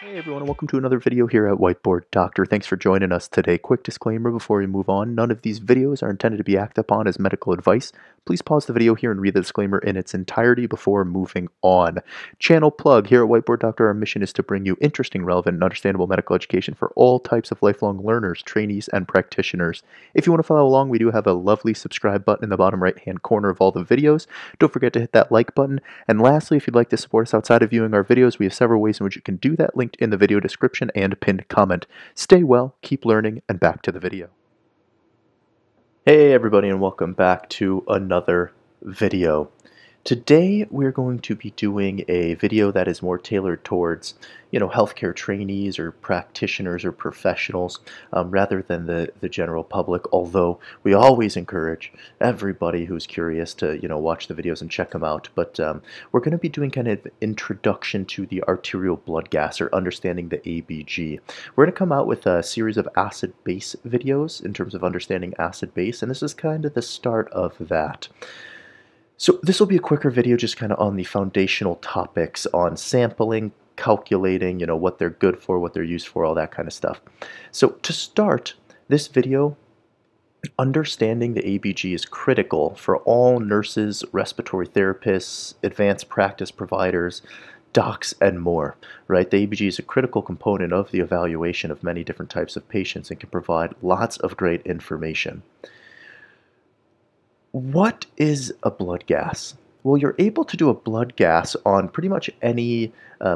Hey everyone, welcome to another video here at Whiteboard Doctor. Thanks for joining us today. Quick disclaimer before we move on, none of these videos are intended to be acted upon as medical advice. Please pause the video here and read the disclaimer in its entirety before moving on. Channel plug. Here at Whiteboard Doctor, our mission is to bring you interesting, relevant, and understandable medical education for all types of lifelong learners, trainees, and practitioners. If you want to follow along, we do have a lovely subscribe button in the bottom right-hand corner of all the videos. Don't forget to hit that like button. And lastly, if you'd like to support us outside of viewing our videos, we have several ways in which you can do that, linked in the video description and pinned comment. Stay well, keep learning, and back to the video. Hey everybody, and welcome back to another video. Today we're going to be doing a video that is more tailored towards, you know, healthcare trainees or practitioners or professionals rather than the general public, although we always encourage everybody who's curious to, you know, watch the videos and check them out. But we're going to be doing kind of an introduction to the arterial blood gas, or understanding the ABG. We're going to come out with a series of acid-base videos in terms of understanding acid-base, and this is kind of the start of that. So this will be a quicker video, just kind of on the foundational topics on sampling, calculating, you know, what they're good for, what they're used for, all that kind of stuff. So to start this video, understanding the ABG is critical for all nurses, respiratory therapists, advanced practice providers, docs, and more, right? The ABG is a critical component of the evaluation of many different types of patients and can provide lots of great information. What is a blood gas? Well, you're able to do a blood gas on pretty much any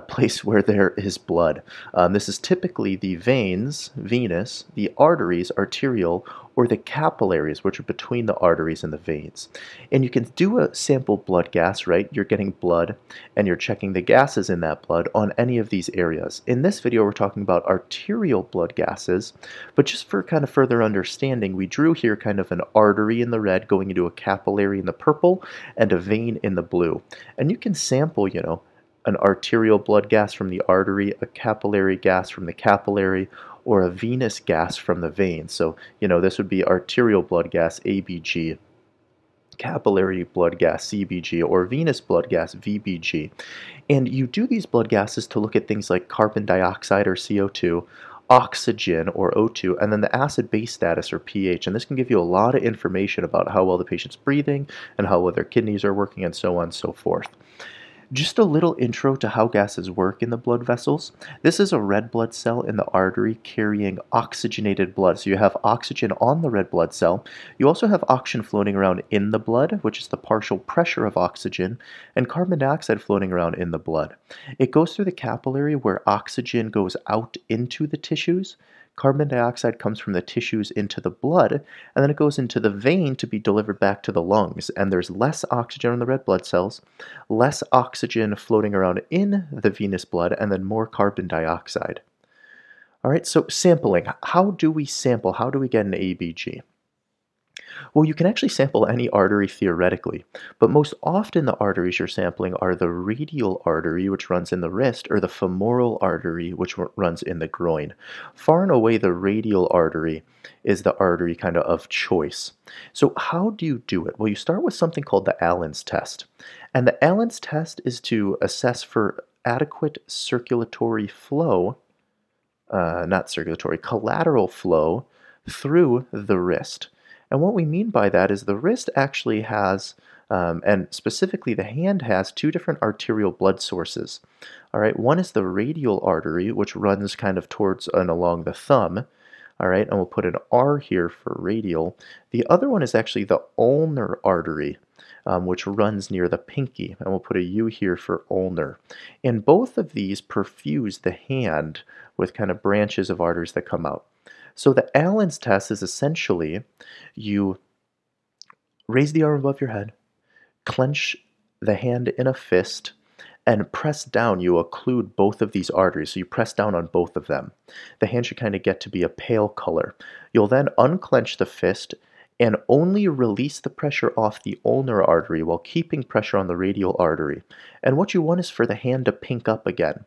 place where there is blood. This is typically the veins, venous, the arteries, arterial, or the capillaries, which are between the arteries and the veins. And you can do a sample blood gas, right? You're getting blood and you're checking the gases in that blood on any of these areas. In this video, we're talking about arterial blood gases, but just for kind of further understanding, we drew here kind of an artery in the red going into a capillary in the purple and a vein in the blue. And you can sample, you know, an arterial blood gas from the artery, a capillary gas from the capillary, or a venous gas from the vein. So, you know, this would be arterial blood gas, ABG, capillary blood gas, CBG, or venous blood gas, VBG. And you do these blood gases to look at things like carbon dioxide, or CO2, oxygen, or O2, and then the acid-base status, or pH. And this can give you a lot of information about how well the patient's breathing and how well their kidneys are working, and so on and so forth. Just a little intro to how gases work in the blood vessels. This is a red blood cell in the artery carrying oxygenated blood. So you have oxygen on the red blood cell. You also have oxygen floating around in the blood, which is the partial pressure of oxygen, and carbon dioxide floating around in the blood. It goes through the capillary, where oxygen goes out into the tissues. Carbon dioxide comes from the tissues into the blood, and then it goes into the vein to be delivered back to the lungs. And there's less oxygen in the red blood cells, less oxygen floating around in the venous blood, and then more carbon dioxide. All right, so sampling. How do we sample? How do we get an ABG? Well, you can actually sample any artery theoretically, but most often the arteries you're sampling are the radial artery, which runs in the wrist, or the femoral artery, which runs in the groin. Far and away, the radial artery is the artery kind of choice. So how do you do it? Well, you start with something called the Allen's test. And the Allen's test is to assess for adequate circulatory flow, collateral flow through the wrist. And what we mean by that is the wrist actually has, and specifically the hand has, two different arterial blood sources. All right, one is the radial artery, which runs kind of towards and along the thumb. All right, and we'll put an R here for radial. The other one is actually the ulnar artery, which runs near the pinky, and we'll put a U here for ulnar. And both of these perfuse the hand with kind of branches of arteries that come out. So the Allen's test is essentially you raise the arm above your head, clench the hand in a fist, and press down. You occlude both of these arteries, so you press down on both of them. The hand should kind of get to be a pale color. You'll then unclench the fist and only release the pressure off the ulnar artery while keeping pressure on the radial artery. And what you want is for the hand to pink up again.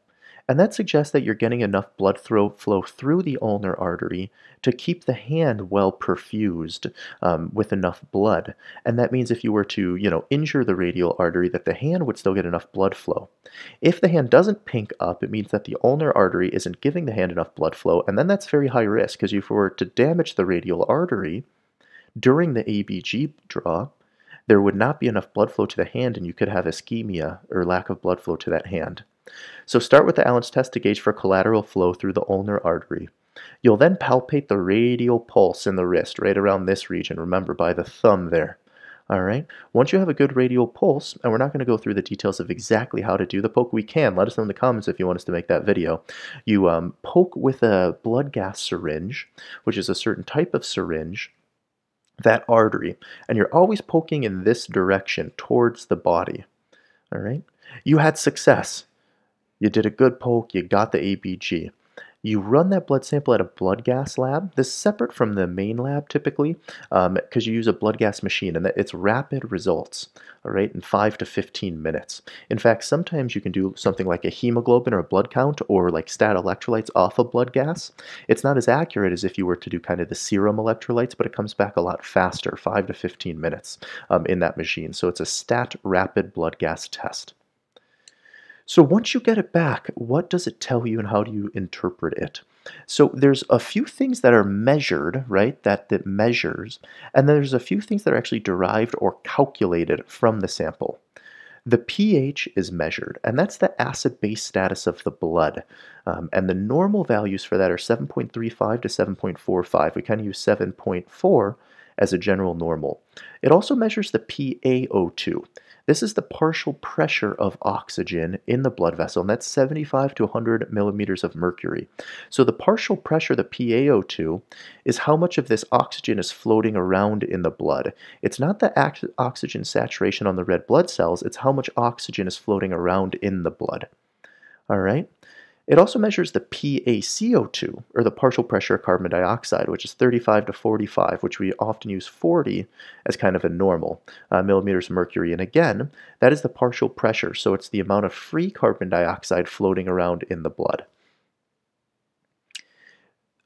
And that suggests that you're getting enough blood flow through the ulnar artery to keep the hand well perfused with enough blood. And that means if you were to, injure the radial artery, that the hand would still get enough blood flow. If the hand doesn't pink up, it means that the ulnar artery isn't giving the hand enough blood flow, and then that's very high risk, because if you were to damage the radial artery during the ABG draw, there would not be enough blood flow to the hand, and you could have ischemia or lack of blood flow to that hand. So start with the Allen's test to gauge for collateral flow through the ulnar artery. You'll then palpate the radial pulse in the wrist, right around this region, remember, by the thumb there. All right. Once you have a good radial pulse, and we're not going to go through the details of exactly how to do the poke, we can. Let us know in the comments if you want us to make that video. You poke with a blood gas syringe, which is a certain type of syringe, that artery. And you're always poking in this direction towards the body. All right. You had success. You did a good poke. You got the ABG. You run that blood sample at a blood gas lab. This is separate from the main lab typically, because you use a blood gas machine, and it's rapid results, all right, in 5 to 15 minutes. In fact, sometimes you can do something like a hemoglobin or a blood count or like stat electrolytes off of blood gas. It's not as accurate as if you were to do kind of the serum electrolytes, but it comes back a lot faster, 5 to 15 minutes in that machine. So it's a stat rapid blood gas test. So once you get it back, what does it tell you and how do you interpret it? So there's a few things that are measured, right, that measures, and then there's a few things that are actually derived or calculated from the sample. The pH is measured, and that's the acid-base status of the blood. And the normal values for that are 7.35 to 7.45. We kind of use 7.4 as a general normal. It also measures the PaO2. This is the partial pressure of oxygen in the blood vessel, and that's 75 to 100 millimeters of mercury. So the partial pressure, the PaO2, is how much of this oxygen is floating around in the blood. It's not the oxygen saturation on the red blood cells, it's how much oxygen is floating around in the blood. All right? It also measures the PaCO2, or the partial pressure of carbon dioxide, which is 35 to 45, which we often use 40 as kind of a normal, millimeters of mercury. And again, that is the partial pressure, so it's the amount of free carbon dioxide floating around in the blood.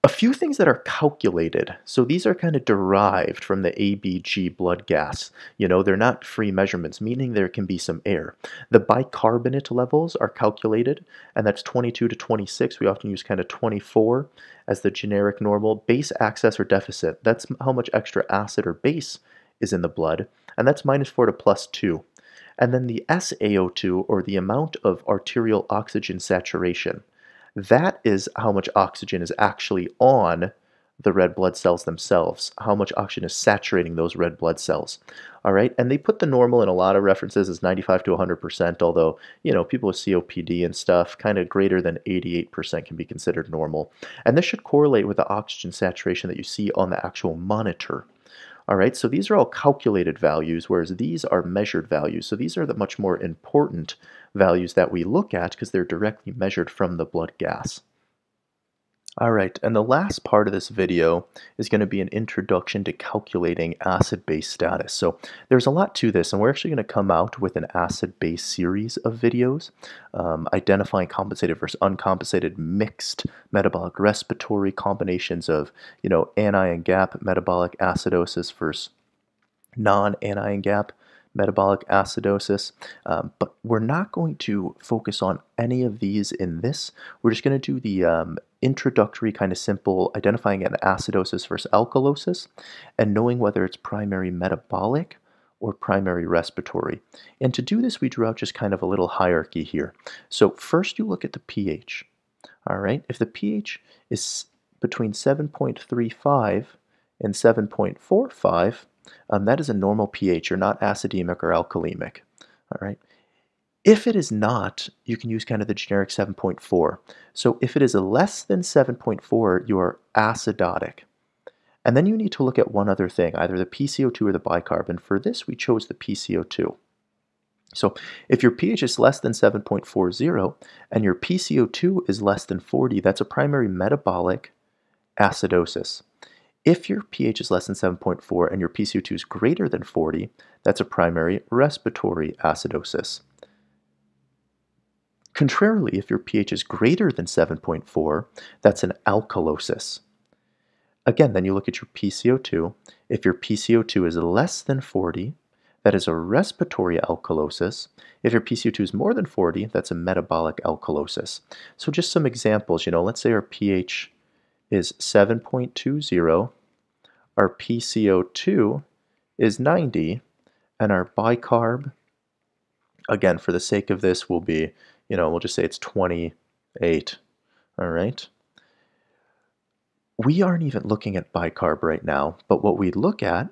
A few things that are calculated, so these are kind of derived from the ABG blood gas. They're not free measurements, meaning there can be some error. The bicarbonate levels are calculated, and that's 22 to 26. We often use kind of 24 as the generic normal. Base excess or deficit, that's how much extra acid or base is in the blood, and that's -4 to +2. And then the SaO2, or the amount of arterial oxygen saturation. That is how much oxygen is actually on the red blood cells themselves, how much oxygen is saturating those red blood cells. All right, and they put the normal in a lot of references as 95 to 100%, although, people with COPD and stuff, kind of greater than 88% can be considered normal. And this should correlate with the oxygen saturation that you see on the actual monitor. All right, so these are all calculated values, whereas these are measured values. So these are the much more important values that we look at because they're directly measured from the blood gas. All right, and the last part of this video is going to be an introduction to calculating acid-base status. So there's a lot to this, and we're actually going to come out with an acid-base series of videos, identifying compensated versus uncompensated, mixed metabolic respiratory combinations of, anion and gap metabolic acidosis versus non-anion gap metabolic acidosis, but we're not going to focus on any of these in this. We're just going to do the introductory kind of simple identifying an acidosis versus alkalosis and knowing whether it's primary metabolic or primary respiratory. And to do this, we drew out just kind of a little hierarchy here. So first you look at the pH. All right, if the pH is between 7.35 and 7.45, that is a normal pH. You're not acidic or alkalemic. All right. If it is not, you can use kind of the generic 7.4. So if it is less than 7.4, you are acidotic. And then you need to look at one other thing, either the PCO2 or the bicarb. And for this, we chose the PCO2. So if your pH is less than 7.40 and your PCO2 is less than 40, that's a primary metabolic acidosis. If your pH is less than 7.4 and your PCO2 is greater than 40, that's a primary respiratory acidosis. Contrarily, if your pH is greater than 7.4, that's an alkalosis. Again, then you look at your PCO2. If your PCO2 is less than 40, that is a respiratory alkalosis. If your PCO2 is more than 40, that's a metabolic alkalosis. So just some examples, you know, let's say our pH is 7.20, our PCO2 is 90, and our bicarb, again, for the sake of this, will be, you know, we'll just say it's 28, all right? We aren't even looking at bicarb right now, but what we look at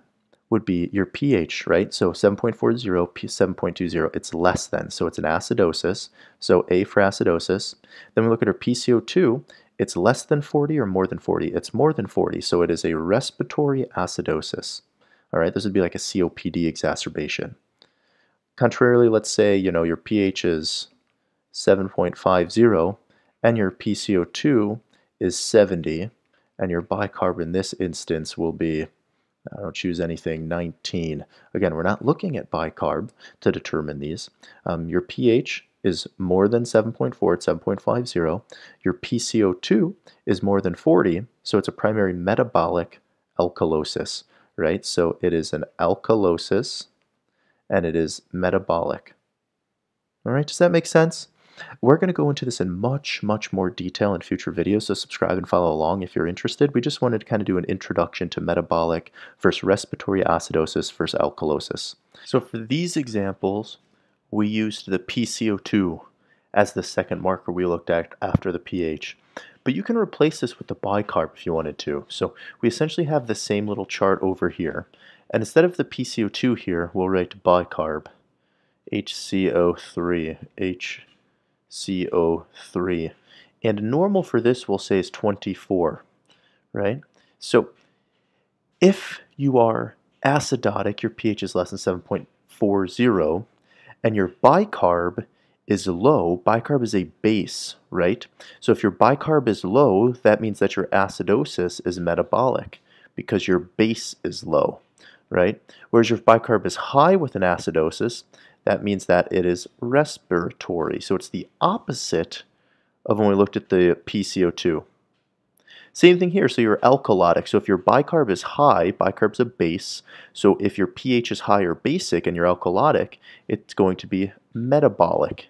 would be your pH, right? So 7.40, 7.20, it's less than, so it's an acidosis, so A for acidosis. Then we look at our PCO2, it's less than 40 or more than 40? It's more than 40, so it is a respiratory acidosis, all right? This would be like a COPD exacerbation. Contrarily, let's say, you know, your pH is 7.50 and your PCO2 is 70, and your bicarb in this instance will be, I don't choose anything, 19. Again, we're not looking at bicarb to determine these. Your pH is more than 7.4, it's 7.50. Your PCO2 is more than 40, so it's a primary metabolic alkalosis, right? So it is an alkalosis and it is metabolic. All right, does that make sense? We're going to go into this in much, much more detail in future videos, so subscribe and follow along if you're interested. We just wanted to kind of do an introduction to metabolic versus respiratory acidosis versus alkalosis. So for these examples, we used the PCO2 as the second marker we looked at after the pH. But you can replace this with the bicarb if you wanted to. So we essentially have the same little chart over here. And instead of the PCO2 here, we'll write bicarb, HCO3, HCO3, and normal for this we'll say is 24, right? So if you are acidotic, your pH is less than 7.40, and your bicarb is low, bicarb is a base, right? So if your bicarb is low, that means that your acidosis is metabolic because your base is low, right? Whereas your bicarb is high with an acidosis, that means that it is respiratory. So it's the opposite of when we looked at the PCO2. Same thing here, so you're alkalotic. So if your bicarb is high, bicarb's a base. So if your pH is high or basic and you're alkalotic, it's going to be metabolic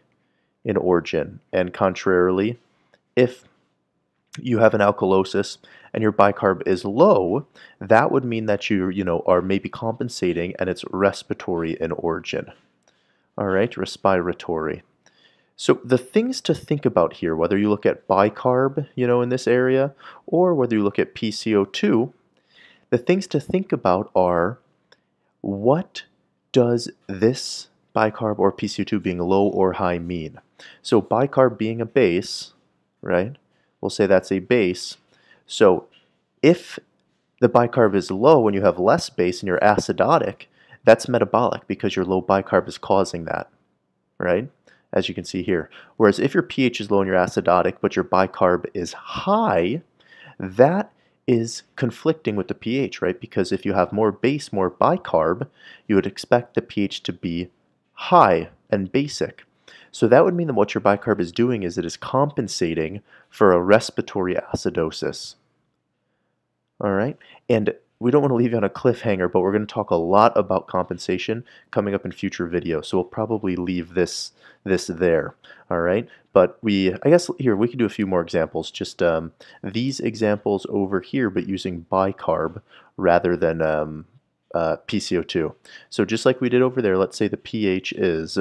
in origin. And contrarily, if you have an alkalosis and your bicarb is low, that would mean that you are maybe compensating and it's respiratory in origin. All right, respiratory. So the things to think about here, whether you look at bicarb, you know, in this area, or whether you look at PCO2, the things to think about are, what does this bicarb or PCO2 being low or high mean? So bicarb being a base, right? We'll say that's a base. So if the bicarb is low and you have less base and you're acidotic, that's metabolic because your low bicarb is causing that, right? As you can see here. Whereas if your pH is low and you're acidotic, but your bicarb is high, that is conflicting with the pH, right? Because if you have more base, more bicarb, you would expect the pH to be high and basic. So that would mean that what your bicarb is doing is it is compensating for a respiratory acidosis, all right? And we don't want to leave you on a cliffhanger, but we're going to talk a lot about compensation coming up in future videos. So we'll probably leave this there, all right? But I guess here we can do a few more examples, just these examples over here, but using bicarb rather than PCO2. So just like we did over there, let's say the pH is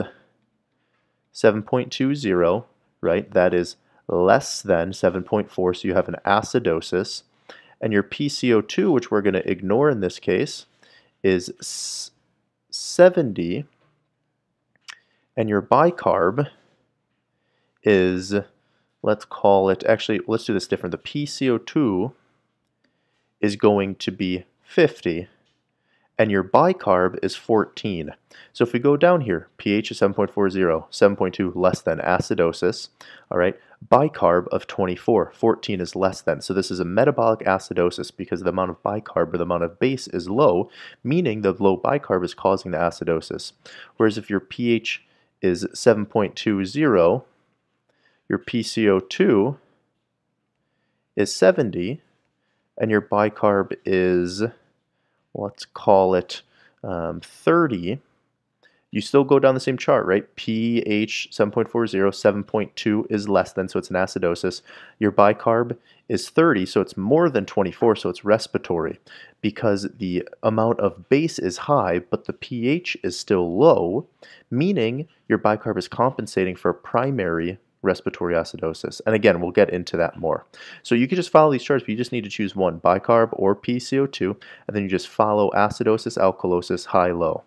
7.20, right? That is less than 7.4, so you have an acidosis. And your PCO2, which we're going to ignore in this case, is 70, and your bicarb is, let's call it, actually, let's do this different. The PCO2 is going to be 50, and your bicarb is 14. So if we go down here, pH is 7.40, 7.2 less than acidosis, all right? Bicarb of 24, 14 is less than. So this is a metabolic acidosis because the amount of bicarb or the amount of base is low, meaning the low bicarb is causing the acidosis. Whereas if your pH is 7.20, your PCO2 is 70, and your bicarb is, let's call it 30, you still go down the same chart, right? pH 7.40, 7.2 is less than, so it's an acidosis. Your bicarb is 30, so it's more than 24, so it's respiratory, because the amount of base is high, but the pH is still low, meaning your bicarb is compensating for primary respiratory acidosis. And again, we'll get into that more. So you can just follow these charts, but you just need to choose one, bicarb or PCO2, and then you just follow acidosis, alkalosis, high, low.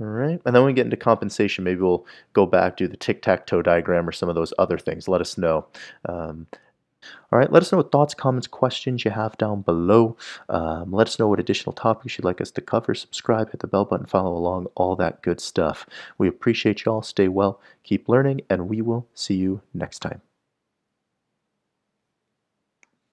All right, and then when we get into compensation, maybe we'll go back, do the tic-tac-toe diagram or some of those other things. Let us know. All right, let us know what thoughts, comments, questions you have down below. Let us know what additional topics you'd like us to cover. Subscribe, hit the bell button, follow along, all that good stuff. We appreciate you all. Stay well, keep learning, and we will see you next time.